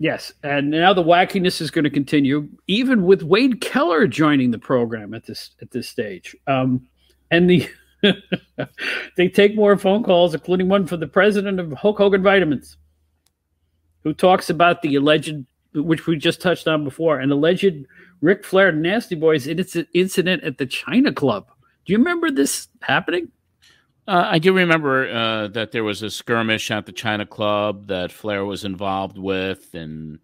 Yes, and now the wackiness is going to continue, even with Wade Keller joining the program at this stage. And the they take more phone calls, including one from the president of Hulk Hogan Vitamins, who talks about the alleged, which we just touched on before, an alleged Ric Flair and Nasty Boys incident at the China Club. Do you remember this happening? I do remember that there was a skirmish at the China Club that Flair was involved with, and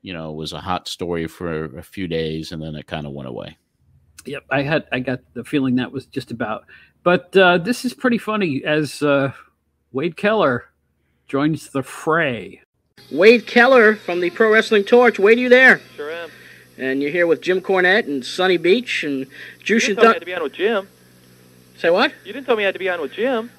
you know, it was a hot story for a few days, and then it kind of went away. Yep, I got the feeling that was just about. But this is pretty funny as Wade Keller joins the fray. Wade Keller from the Pro Wrestling Torch. Wade, are you there? Sure am. And you're here with Jim Cornette and Sunny Beach and Jushin Thunder. To be on with Jim. Say what? You didn't tell me I had to be on with Jim.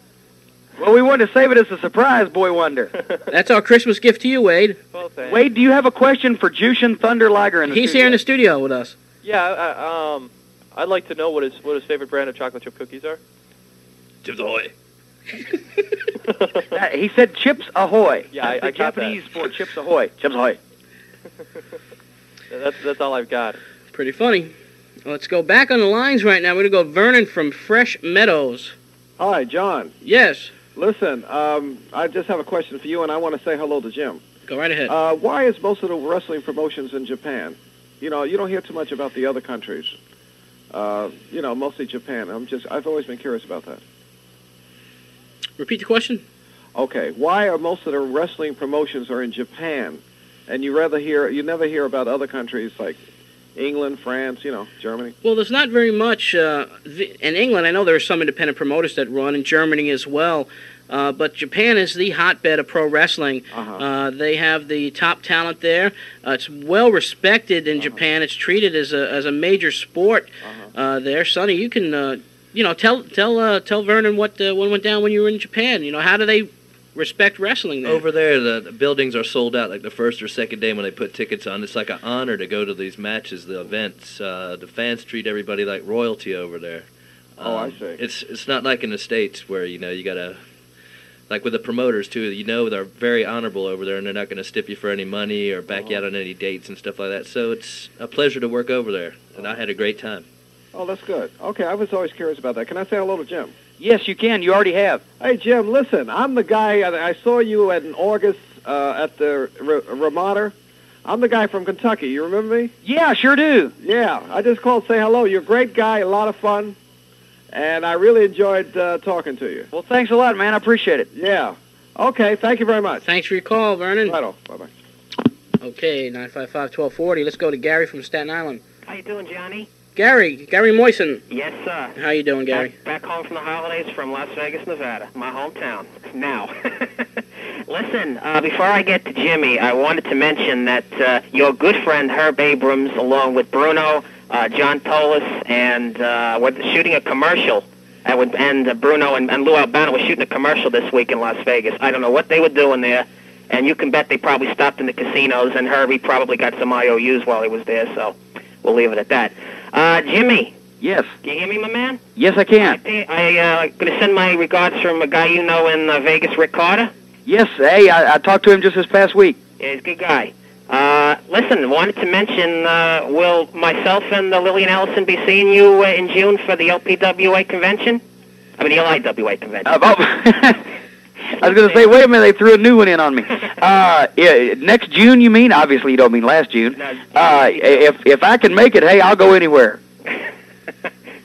Well, we wanted to save it as a surprise, Boy Wonder. That's our Christmas gift to you, Wade. Well, thanks. Wade, do you have a question for Jushin Thunder Liger in the studio? He's here in the studio with us. Yeah, I'd like to know what his favorite brand of chocolate chip cookies are. Chips Ahoy. He said Chips Ahoy. Yeah, I got Japanese that. For Chips Ahoy. Chips Ahoy. That's all I've got. Pretty funny. Let's go back on the lines right now. We're going to go Vernon from Fresh Meadows. Hi, John. Yes. Listen, I just have a question for you, and I want to say hello to Jim. Go right ahead. Why is most of the wrestling promotions in Japan? You know, you don't hear too much about the other countries. You know, mostly Japan. I've always been curious about that. Repeat the question. Okay. Why are most of the wrestling promotions are in Japan, and you never hear about other countries like England, France, you know, Germany? Well, there's not very much. In England, I know there are some independent promoters that run, in Germany as well. But Japan is the hotbed of pro wrestling. They have the top talent there. It's well respected in Japan. It's treated as a major sport there. Sonny, you can, you know, tell Vernon what went down when you were in Japan. You know, how do they respect wrestling there? Over there, the buildings are sold out like the first or second day when they put tickets on. It's like an honor to go to these matches, the events. The fans treat everybody like royalty over there. Oh, I see. It's not like in the States where, you know, you got to, like with the promoters too, you know, they're very honorable over there and they're not going to stip you for any money or back you out on any dates and stuff like that. So it's a pleasure to work over there, and I had a great time. Oh, that's good. Okay, I was always curious about that. Can I say hello to Jim? Yes, you can. You already have. Hey, Jim, listen, I'm the guy. I saw you in August at the Ramada. I'm the guy from Kentucky. You remember me? Yeah, sure do. Yeah, I just called to say hello. You're a great guy, a lot of fun, and I really enjoyed talking to you. Well, thanks a lot, man. I appreciate it. Yeah. Okay, thank you very much. Thanks for your call, Vernon. Right on. Bye-bye. Okay, 955-1240. Let's go to Gary from Staten Island. How you doing, Johnny? Gary Moyson. Yes, sir. How you doing, Gary? Back home from the holidays from Las Vegas, Nevada, my hometown. Now, listen, before I get to Jimmy, I wanted to mention that your good friend Herb Abrams, along with Bruno, John Tolis, and were shooting a commercial. And Bruno and Lou Albano were shooting a commercial this week in Las Vegas. I don't know what they were doing there. And you can bet they probably stopped in the casinos, and Herbie probably got some IOUs while he was there, so we'll leave it at that. Jimmy. Yes. Can you hear me, my man? Yes, I can. I'm going to send my regards from a guy you know in Vegas, Rick Carter. Yes, hey, I talked to him just this past week. Yeah, he's a good guy. Listen, wanted to mention, will myself and Lillian Ellison be seeing you in June for the LPWA convention? I mean, the LIWA convention. I was going to say, wait a minute, they threw a new one in on me. Yeah, next June, you mean? Obviously, you don't mean last June. If I can make it, hey, I'll go anywhere.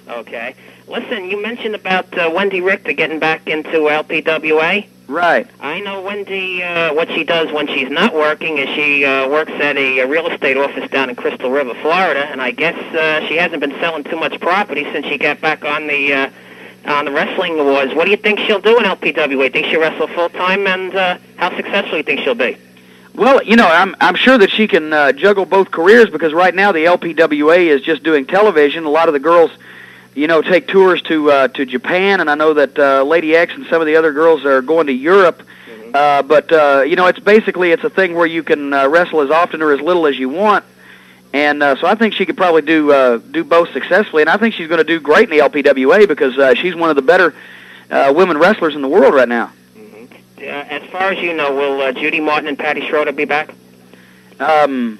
Okay. Listen, you mentioned about Wendy Richter getting back into LPWA. Right. I know Wendy, what she does when she's not working is she works at a real estate office down in Crystal River, Florida, and I guess she hasn't been selling too much property since she got back on the wrestling awards. What do you think she'll do in LPWA? Think she'll wrestle full-time, and how successful do you think she'll be? Well, you know, I'm sure that she can juggle both careers, because right now the LPWA is just doing television. A lot of the girls, you know, take tours to Japan, and I know that Lady X and some of the other girls are going to Europe. But you know, it's a thing where you can wrestle as often or as little as you want. And so I think she could probably do both successfully, and I think she's going to do great in the LPWA because she's one of the better women wrestlers in the world right now. As far as you know, will Judy Martin and Patty Schroeder be back? Who?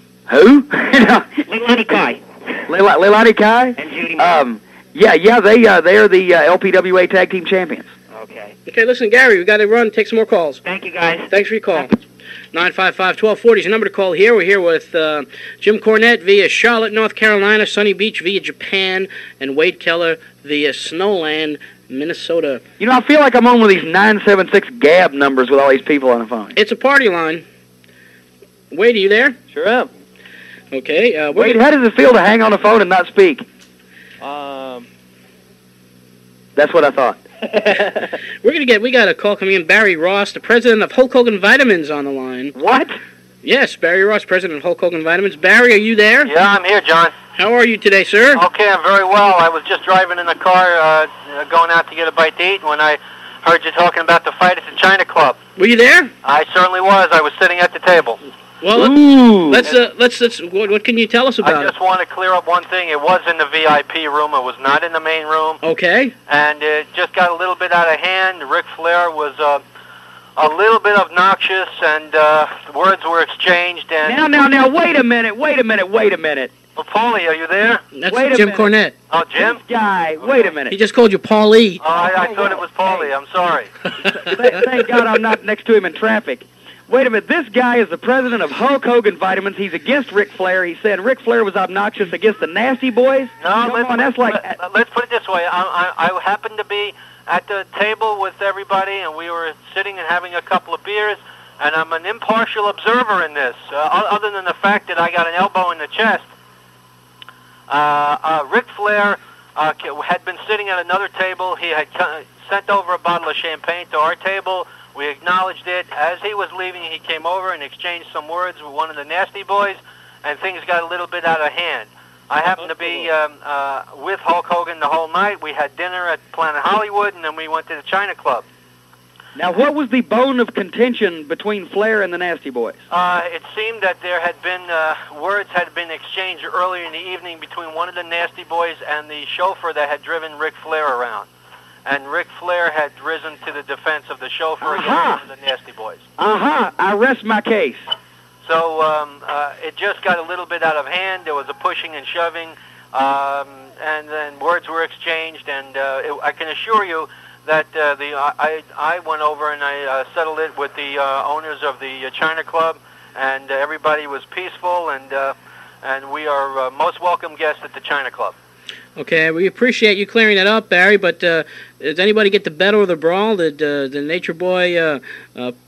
Lilati Kai. Lilati Kai? And Judy Martin. Yeah, they're the LPWA Tag Team Champions. Okay. Okay, listen, Gary, we got to run. Take some more calls. Thank you, guys. Thanks for your call. 955-1240 is the number to call here. We're here with Jim Cornette via Charlotte, North Carolina, Sunny Beach via Japan, and Wade Keller via Snowland, Minnesota. You know, I feel like I'm on with these 976 GAB numbers with all these people on the phone. It's a party line. Wade, are you there? Sure am. Okay. Wade, how does it feel to hang on the phone and not speak? That's what I thought. We got a call coming in. Barry Ross, the president of Hulk Hogan Vitamins, on the line. What? Yes, Barry Ross, president of Hulk Hogan Vitamins. Barry, are you there? Yeah, I'm here, John. How are you today, sir? Okay, I'm very well. I was just driving in the car, going out to get a bite to eat, when I heard you talking about the fight at the China Club. Were you there? I certainly was. I was sitting at the table. Well, what can you tell us about it? I just want to clear up one thing. It was in the VIP room. It was not in the main room. Okay. And it just got a little bit out of hand. Ric Flair was a little bit obnoxious, and words were exchanged. And now, wait a minute. Well, Paulie, are you there? That's wait Jim Cornette. Oh, Jim? This guy, wait a minute. He just called you Paulie. I thought it was Paulie. I'm sorry. Thank God I'm not next to him in traffic. Wait a minute, this guy is the president of Hulk Hogan Vitamins. He's against Ric Flair. He said Ric Flair was obnoxious against the Nasty Boys. No, let's put it this way. I happened to be at the table with everybody, and we were sitting and having a couple of beers, and I'm an impartial observer in this. Other than the fact that I got an elbow in the chest, Ric Flair had been sitting at another table. He had sent over a bottle of champagne to our table. We acknowledged it. As he was leaving, he came over and exchanged some words with one of the Nasty Boys, and things got a little bit out of hand. I happened to be with Hulk Hogan the whole night. We had dinner at Planet Hollywood, and then we went to the China Club. Now, what was the bone of contention between Flair and the Nasty Boys? It seemed that there had been words had been exchanged earlier in the evening between one of the Nasty Boys and the chauffeur that had driven Ric Flair around. And Ric Flair had risen to the defense of the chauffeur against the Nasty Boys. I rest my case. So it just got a little bit out of hand. There was a pushing and shoving, and then words were exchanged. And I can assure you that I went over and I settled it with the owners of the China Club, and everybody was peaceful. And we are most welcome guests at the China Club. Okay, we appreciate you clearing that up, Barry, but did anybody get the better of the brawl? Did the Nature Boy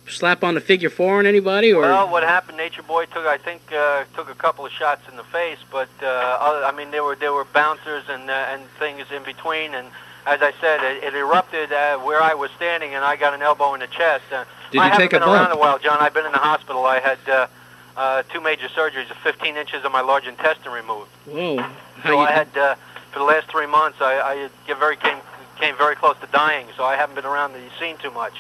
slap on the figure four on anybody? Or? Well, what happened, Nature Boy took a couple of shots in the face, but I mean, there were bouncers and things in between, and as I said, it erupted where I was standing, and I got an elbow in the chest. Did you take a bump? I haven't been around a while, John. I've been in the hospital. I had two major surgeries, 15 inches of my large intestine removed. Whoa. So I had... For the last 3 months, I came very close to dying, so I haven't been around the scene too much.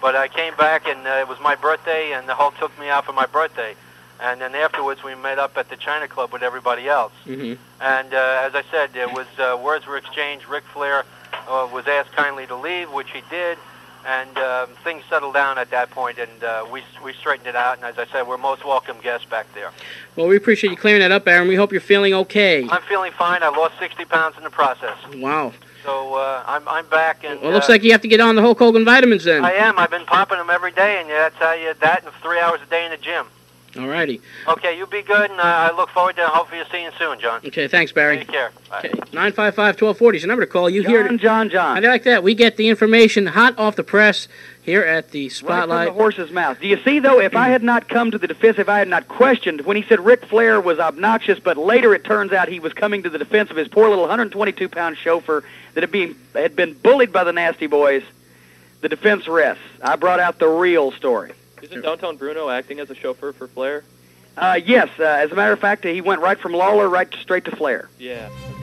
But I came back, and it was my birthday, and the Hulk took me out for my birthday. And then afterwards, we met up at the China Club with everybody else. Mm-hmm. And as I said, there was words were exchanged. Ric Flair was asked kindly to leave, which he did. And things settled down at that point, and we straightened it out. And as I said, we're most welcome guests back there. Well, we appreciate you clearing that up, Aaron. We hope you're feeling okay. I'm feeling fine. I lost 60 pounds in the process. Wow. So I'm back. And, well, it looks like you have to get on the Hulk Hogan Vitamins then. I am. I've been popping them every day, and that's how you that and 3 hours a day in the gym. All righty. Okay, you be good, and I look forward to hopefully seeing you soon, John. Okay, thanks, Barry. Take care. Bye. Okay, 955-1240 is the number to call. You here, John. I like that. We get the information hot off the press here at the Spotlight. Right from the horse's mouth. Do you see, though, if I had not come to the defense, if I had not questioned when he said Ric Flair was obnoxious, but later it turns out he was coming to the defense of his poor little 122-pound chauffeur that had been bullied by the Nasty Boys, the defense rests. I brought out the real story. Isn't Downtown Bruno acting as a chauffeur for Flair? Yes. As a matter of fact, he went right from Lawler right straight to Flair. Yeah.